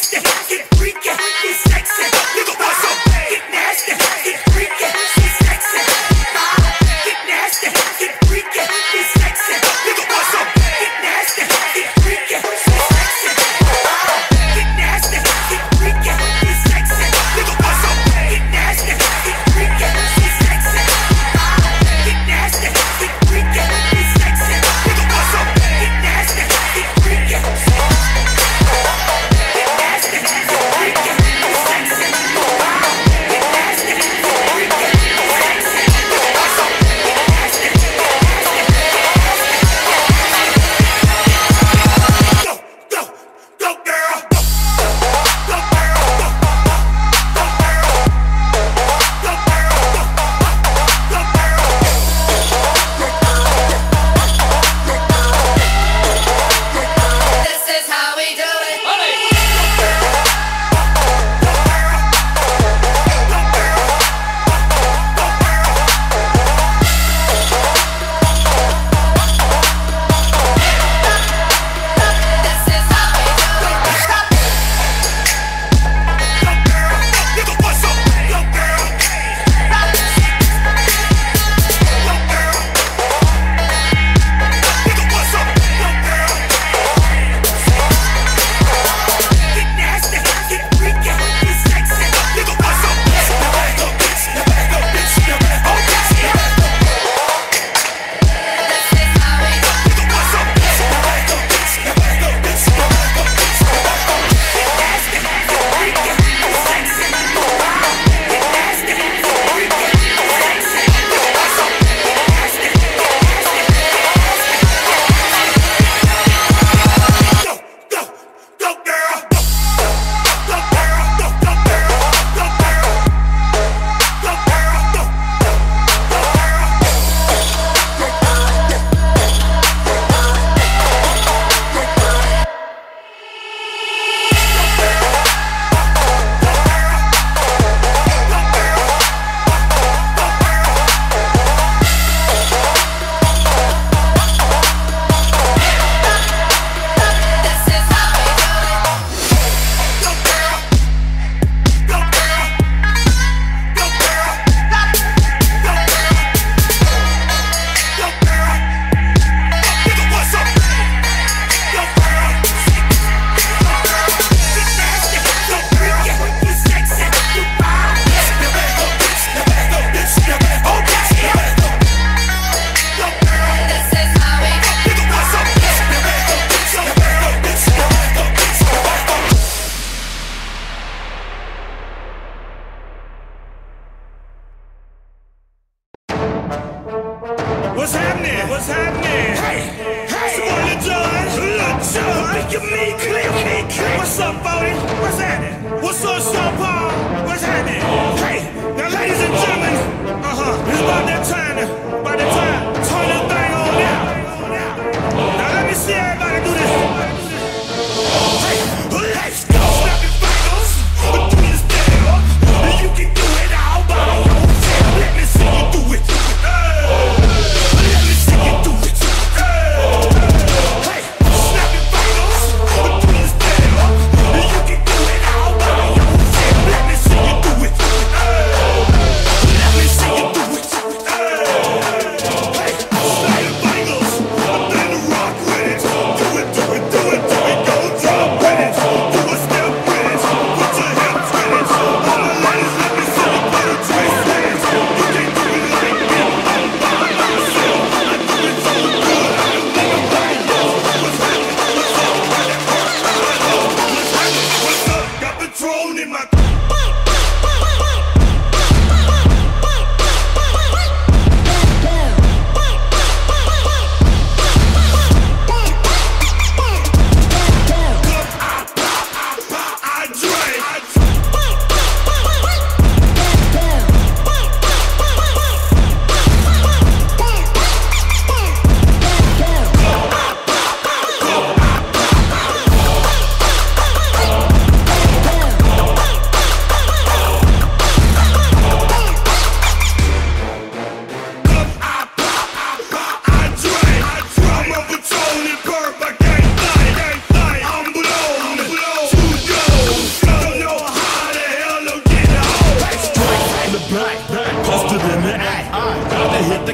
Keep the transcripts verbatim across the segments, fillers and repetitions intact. nasty, get freaky, get sexy. Nigga boy so bad, get nasty, get freaky, get sexy. Get nasty, get freaky, get sexy. Nigga boy so bad, get nasty, get freaky, get sexy. Get nasty, get freaky, get sexy. Nigga boy so bad, get nasty, get freaky, get sexy. Get nasty, get freaky, get sexy. Nigga boy so bad, get nasty, get freaky. Get nasty.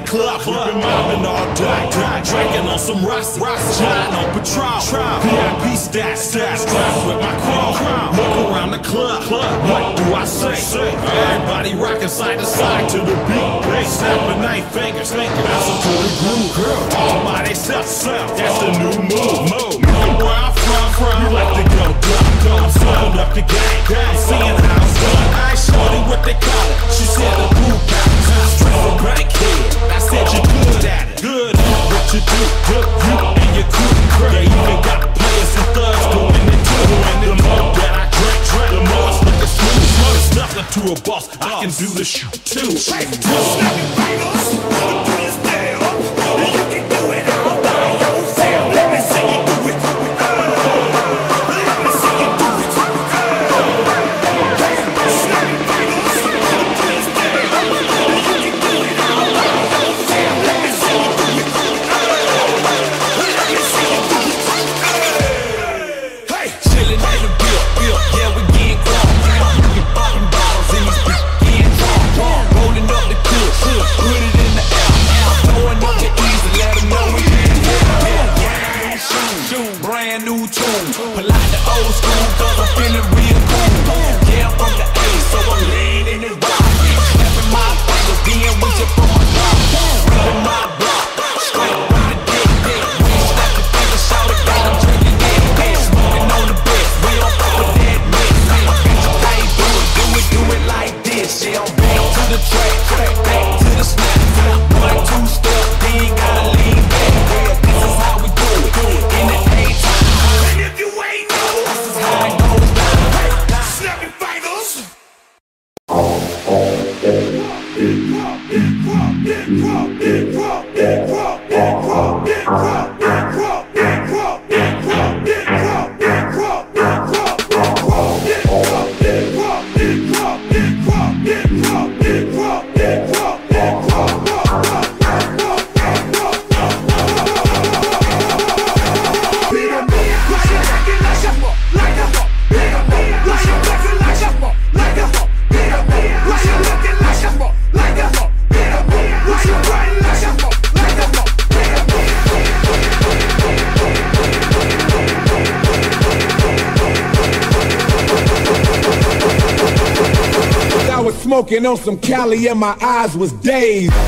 club. We've been mobbing all day, drinking on some rust, shine on patrol, V I P stash, stash, class with my crowd. Look around the club, what do I say? Everybody rocking side to side to the beat. They snapping nine fingers, thinking that's a pretty groove. All by they self, that's the new move. Know where I'm from, from. You like to go, go, go. I'm slowing up the game, I'm seeing how it's done. I ain't shorty what they call it. She said the blue bounce, I straight from back here. I said you're good at it, good at what you do. Good, you and your crew. They even got players and thugs doing it too. And the more that I drink, the more it's looking smooth. It's nothing to a boss, I can do this shit too. Smoking on some Cali and my eyes was dazed. I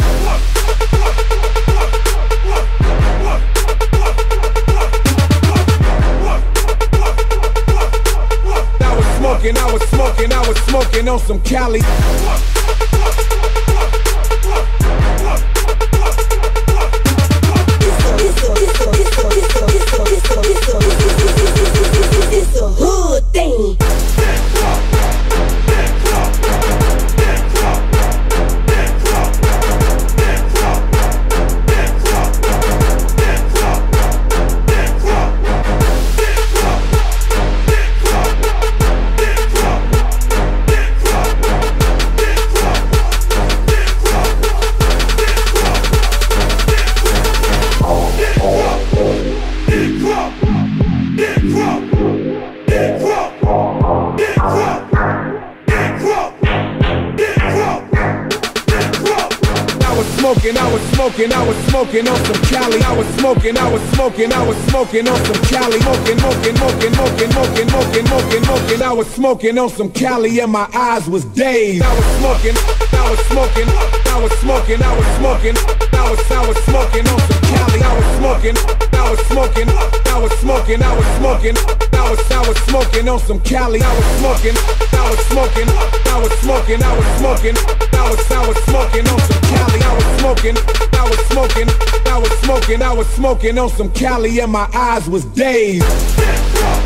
was smoking, I was smoking, I was smoking on some Cali. Smoking on some Cali, I was smoking, I was smoking, I was smoking on some Cali, smoking, smoking, smoking, smoking, smoking, smoking, smoking, smoking. I was smoking on some Cali and my eyes was dazed. I was smoking, I was smoking, I was smoking, I was smoking, I was, I was smoking on some Cali. I was smoking, I was smoking, I was smoking, I was smoking, I was, I was smoking on some Cali. I was smoking, I was smoking, I was smoking, I was smoking, I was, I was smoking on some Cali. I was smoking. I was smoking, I was smoking, I was smoking on some Cali and my eyes was dazed. Whoa!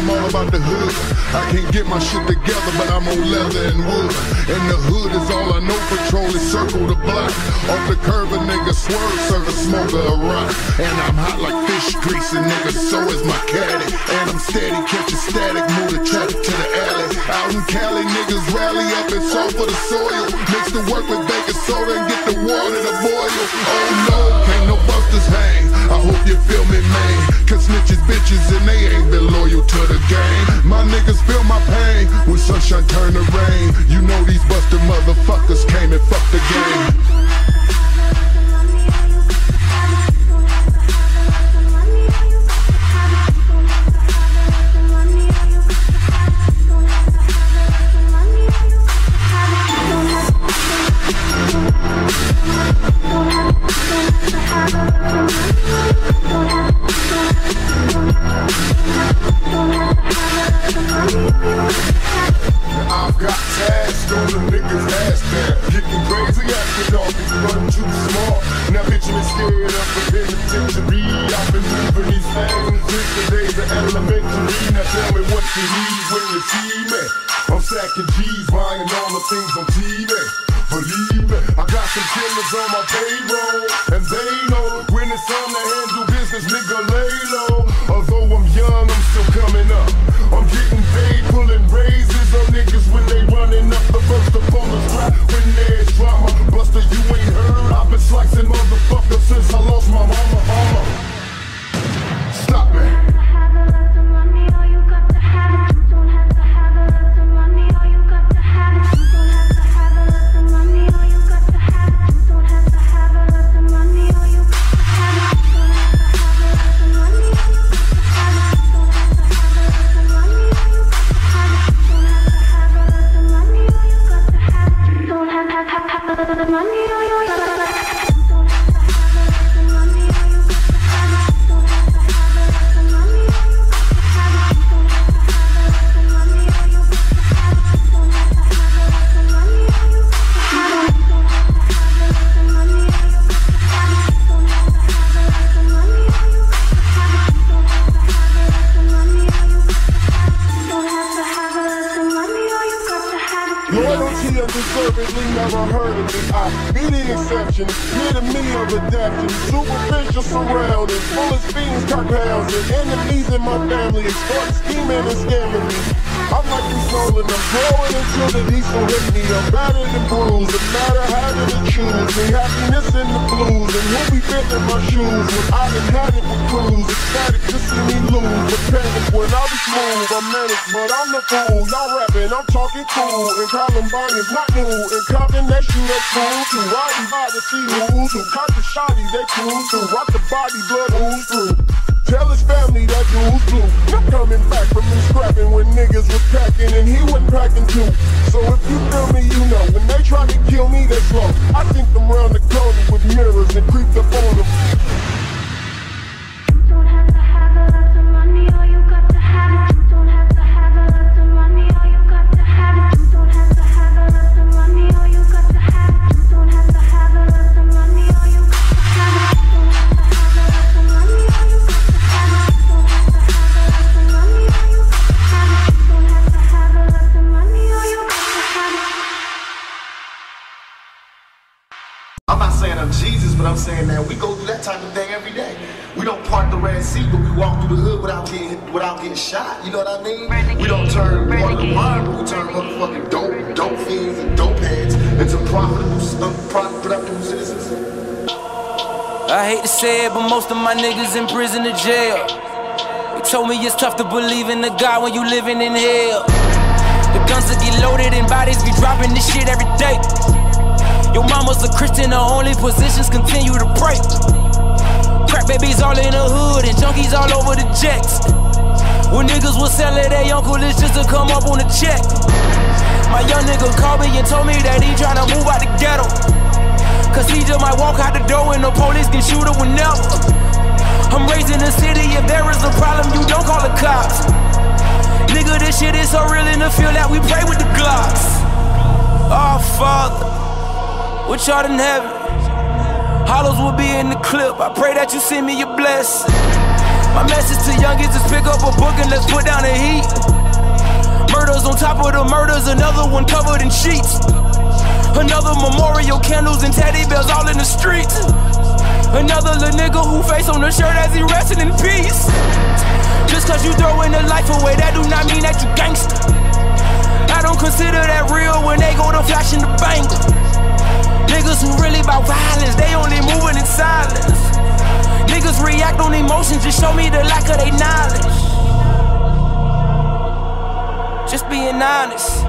I'm all about the hood. I can't get my shit together, but I'm on leather and wood. And the hood is all I know. Patrol is circle the block. Off the curve, a nigga swerve, serve a smoker a rock. And I'm hot like fish grease, and nigga, so is my caddy. And I'm steady, catching static, move the traffic to the alley. Out in Cali, niggas rally up and sow for the soil. Mix the work with baking soda and get the water to boil. Oh no, can't no busters hang. I hope you feel me, man. Cause snitches, bitches, and they ain't been loyal to the game. My niggas feel my pain when sunshine turn to rain. You know these buster motherfuckers came and fucked the game. I've got tags on the niggas' ass there. Getting crazy after dark, it's run too small. Now bitchin' is scared of the penitentiary. I've been moving these things since the days of elementary. Now tell me what you need when you see me. I'm sacking G's, buying all the things on T V. Believe me, I got some killers on my payroll, and they know when it's time to handle business, nigga, lay low. Although I'm young, I'm still coming up. I'm getting paid, pulling raises on niggas when they running up. The first to pull is crap when there's drama. Buster, you ain't heard. I've been slicing motherfuckers since I lost my mama. Mama. Stop me. Deservedly never heard of me. I be the exception, near to me of adaption. Superficial surroundings, full of fiends, cockhousing. Enemies in my family, exploiting, scheming and scamming me. I'm like you stolen, I'm growing until the diesel hit me. I'm battered and bruised, no matter how to choose. And happiness in the blues, and who be fit in my shoes. When I done had it with crews, ecstatic to see me lose. But panic when I be smooth, I'm manic, but I'm the fool. Y'all rapping, I'm talking cool, and Columbine is not new. And Compton, that shoot up cool too. Riding by to see who's who. Caught the shotty, they cool too. Rock the body, blood ooze through. Tell his family that dude's blue. I'm coming back from me scrapping when niggas was packing and he wasn't packing too. So if you feel me, you know. When they try to kill me, they slow. I think them round the corner with mirrors and creeped up on them. You don't have to have a lot of money, all you got to have it. You don't have to have a lot of money, all you got to have it. You don't have to have a lot of money, all you got to have it. You don't have to have a lot of money, all you got to have it. You don't have to have a lot of money, all you got to have it. You don't have to have a lot of money, all you got to have it. You don't have to have a lot of money, all you got to have it. I'm not saying I'm Jesus, but I'm saying that we go through that type of thing every day. We don't part the Red Sea, but we walk through the hood without getting without getting shot. You know what I mean? Renegade. We don't turn motherfucking murder, we turn motherfucking dope, dope fiends and dope heads into profitable, profitable citizens. I hate to say it, but most of my niggas in prison or jail. They told me it's tough to believe in the God when you living in hell. The guns will get loaded and bodies be dropping this shit every day. Your mama's a Christian, her only positions continue to break. Crack babies all in the hood and junkies all over the jets. When niggas was selling their uncle, it's just to come up on a check. My young nigga called me and told me that he tryna move out the ghetto, cause he just might walk out the door and the police can shoot her whenever. I'm raised in the city, if there is a problem, you don't call the cops. Nigga, this shit is so real in the field that we play with the Glocks. Oh, Father, what y'all in heaven? Hollows will be in the clip. I pray that you send me your blessing. My message to young is pick up a book and let's put down the heat. Murders on top of the murders, another one covered in sheets. Another memorial, candles and teddy bears all in the streets. Another little nigga who face on the shirt as he resting in peace. Just cause you throwing the life away, that do not mean that you gangster. I don't consider that real when they go to flash in the bank. Niggas who really about violence, they only moving in silence. Niggas react on emotions, just show me the lack of their knowledge. Just being honest,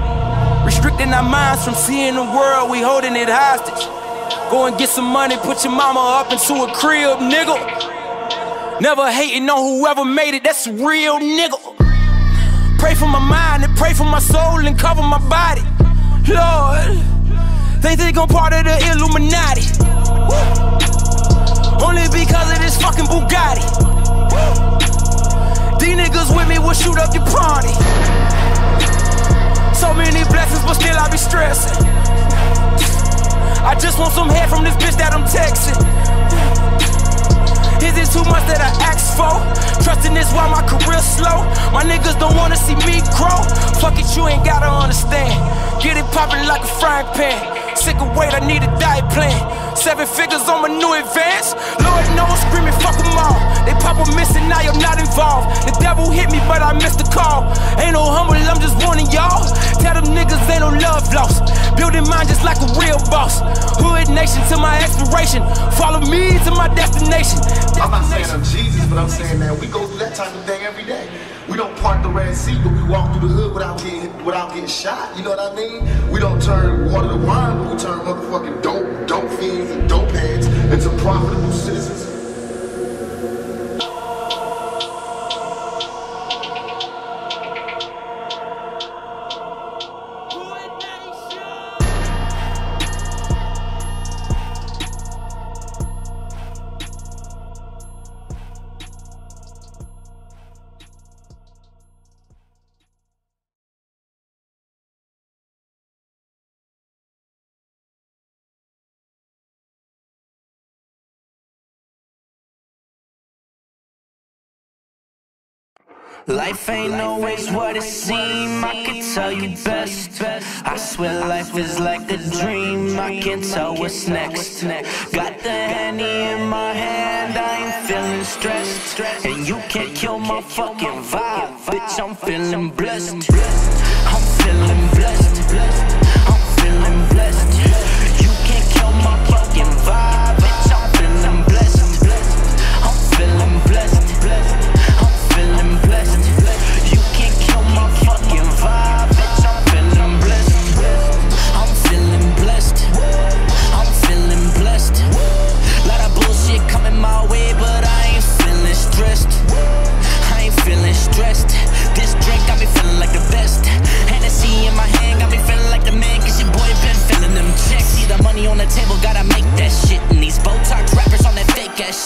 restricting our minds from seeing the world, we holding it hostage. Go and get some money, put your mama up into a crib, nigga. Never hating on whoever made it, that's a real nigga. Pray for my mind and pray for my soul and cover my body. Lord, they think I'm part of the Illuminati. Woo. Only because of this fucking Bugatti. Woo. These niggas with me will shoot up your party. So many blessings, but still I be stressing. I just want some head from this bitch that I'm texting. Is it too much that I asked for? Trusting this while my career's slow. My niggas don't wanna see me grow. Fuck it, you ain't gotta understand. Get it poppin' like a frying pan. Sick of weight, I need a diet plan. Seven figures on my new advance. Lord knows, screaming, fuck them all. They pop a missing, I am not involved. The devil hit me, but I missed the call. Ain't no humble, I'm just warning y'all. Tell them niggas ain't no love lost. Building mine just like a real boss. Hood nation to my expiration. Follow me to my destination. I'm not saying I'm Jesus, but I'm saying that we go through that type of thing every day. We don't part the Red Sea, but we walk through the hood without getting without getting shot. You know what I mean? We don't turn water to wine. We turn motherfucking dope, dope fiends and dope heads into profitable citizens. Life ain't always what it seems, I can tell you best. I swear life is like a dream, I can't tell what's next. Got the Henny in my hand, I ain't feeling stressed. And you can't kill my fucking vibe, bitch, I'm feeling blessed. I'm feeling blessed, I'm feeling blessed. You can't kill my fucking vibe, bitch, I'm feeling blessed. I'm feeling blessed, blessed.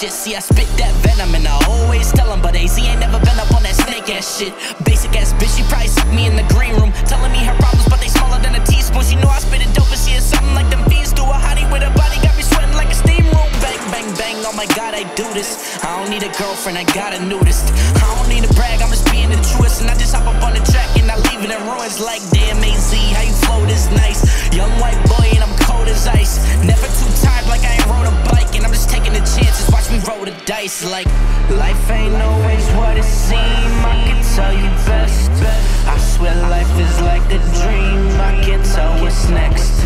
See, I spit that venom and I always tell him, but A Z ain't never been up on that snake ass shit. Basic ass bitch, she probably sick me in the green room, telling me her problems, but they smaller than a teaspoon. She know I spit it dope and she is something like them bees do. A hottie with a body got me sweating like a steam room. Bang, bang, bang, oh my god, I do this. I don't need a girlfriend, I got a nudist. I don't need to brag, I'm just being the truest. And I just hop up on the track and I leave it in ruins. Like damn A Z, how you float is nice. Young white boy and I'm cold as ice. Never too tired like I ain't rode a bike. And I'm just taking the chances, watch me roll the dice. Like life ain't always what it seems, I can tell you best. I swear life is like a dream, I can't tell what's next.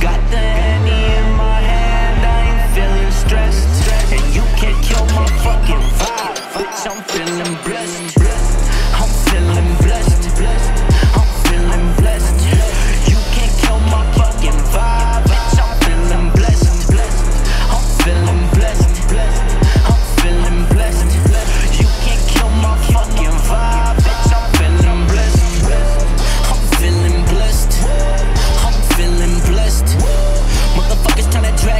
Got the Henny in my hand, I ain't feeling stressed. And you can't kill my fucking vibe, bitch, I'm feeling blessed. I'm feeling blessed, I'm feeling blessed. You can't kill my fucking vibe, bitch, I'm feeling blessed. I'm feeling blessed, I'm feeling blessed. You can't kill my fucking vibe, bitch, I'm feeling blessed. I'm feeling blessed, I'm feeling blessed. Motherfuckers tryna drag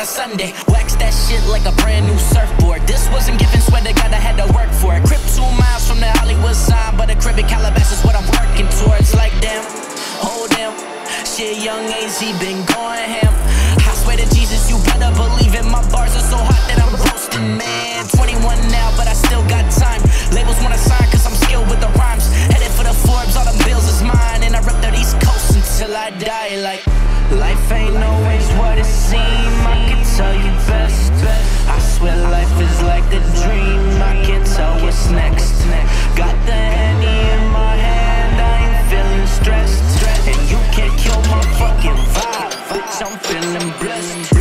a Sunday. Wax that shit like a brand new surfboard. This wasn't given, swear to God I had to work for it. Crib two miles from the Hollywood sign, but a crib in Calabasas is what I'm working towards. Like damn, oh damn, shit, young A Z been going ham. I swear to Jesus, you better believe it. My bars are so hot that I'm roasting, man. twenty-one now, but I still got time. Labels wanna sign cause I'm skilled with the rhymes. Headed for the Forbes, all them bills is mine. And I rep that East Coast until I die. Like life ain't always what it seems, I can tell you best. I swear life is like a dream, I can't tell what's next. Got the Henny in my hand, I ain't feeling stressed. And you can't kill my fucking vibe, bitch, I'm feeling blessed.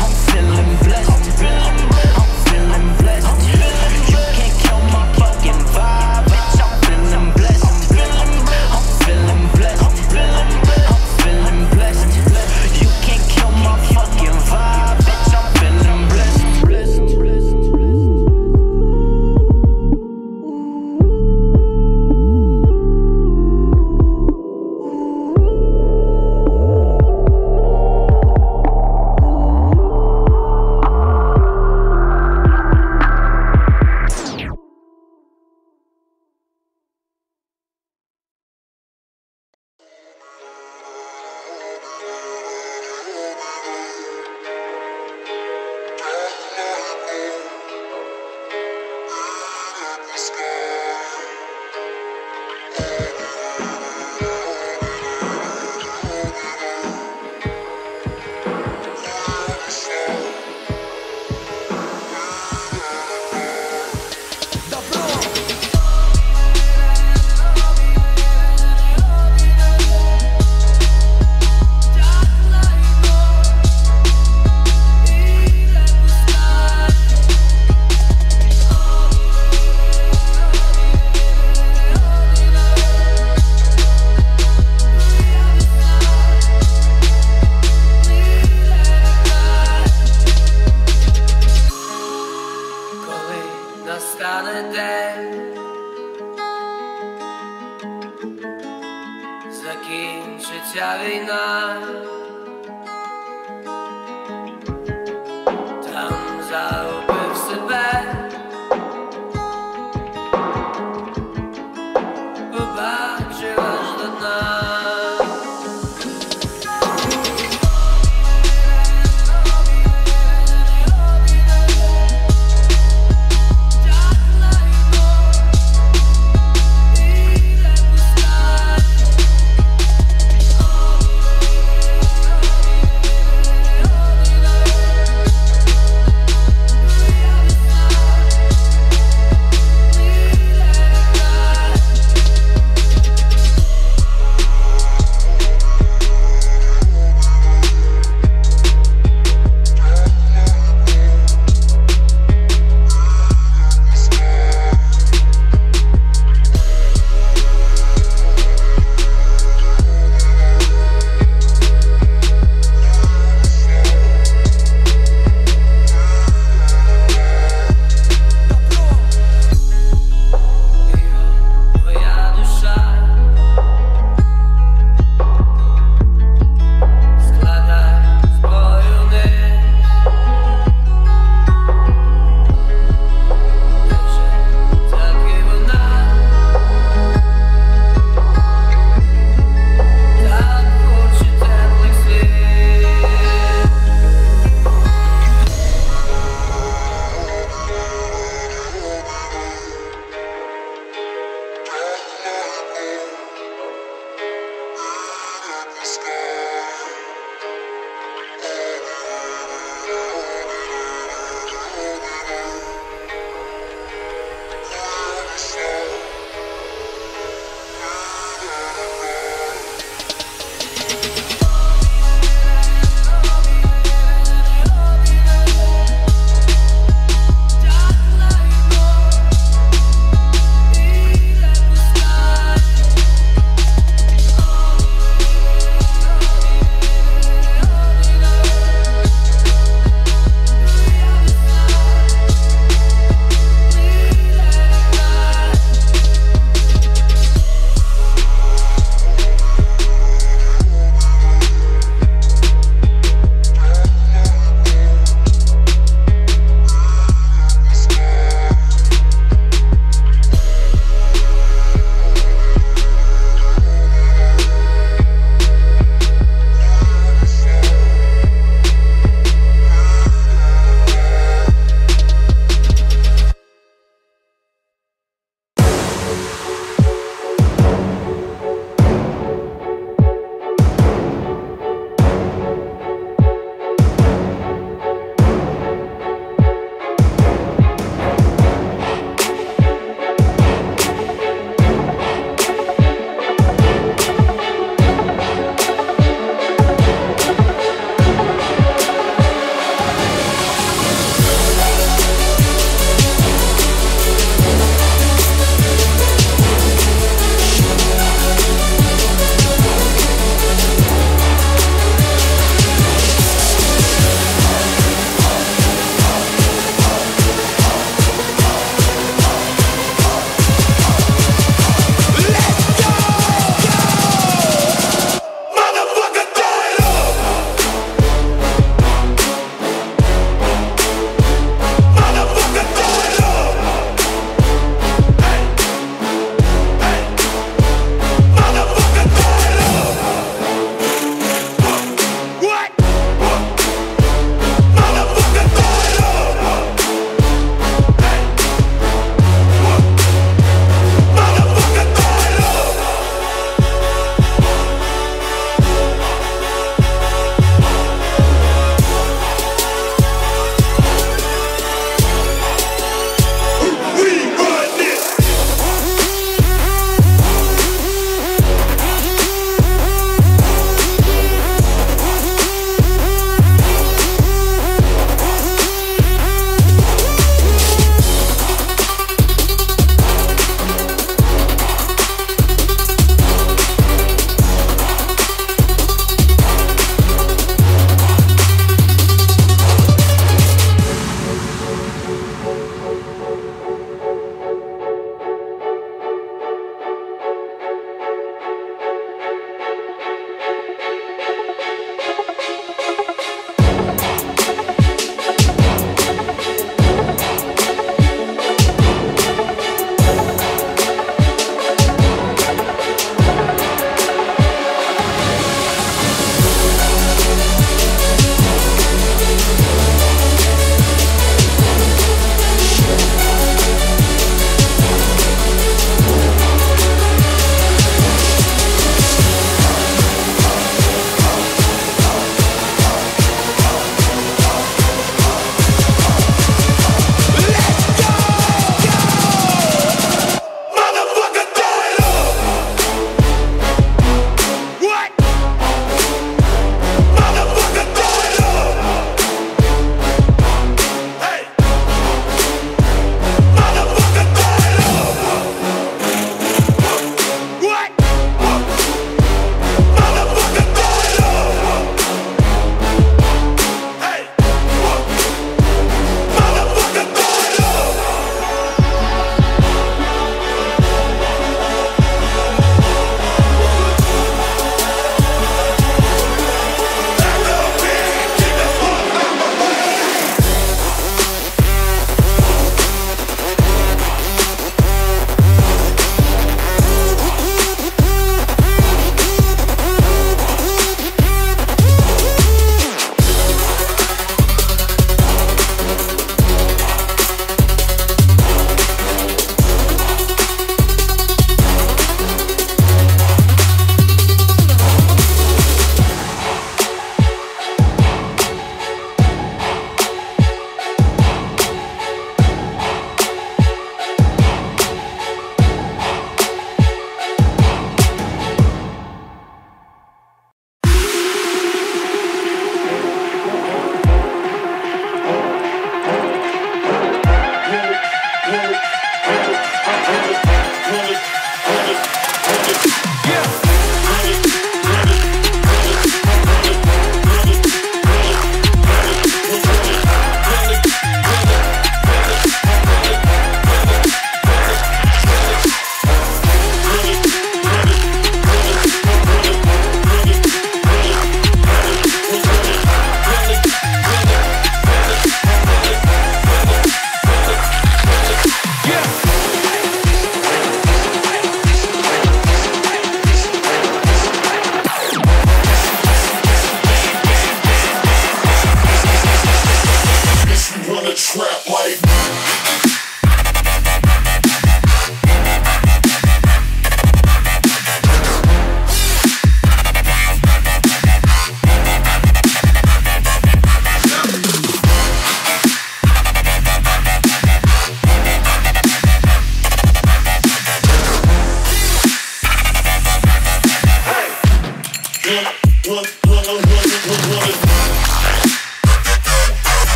I'm feeling blessed, I'm feeling blessed, I'm feeling blessed. You can't kill my fucking vibe, bitch, I'm feeling blessed. I'm feeling blessed, I'm feeling blessed, I'm feeling blessed. Wina. Tam za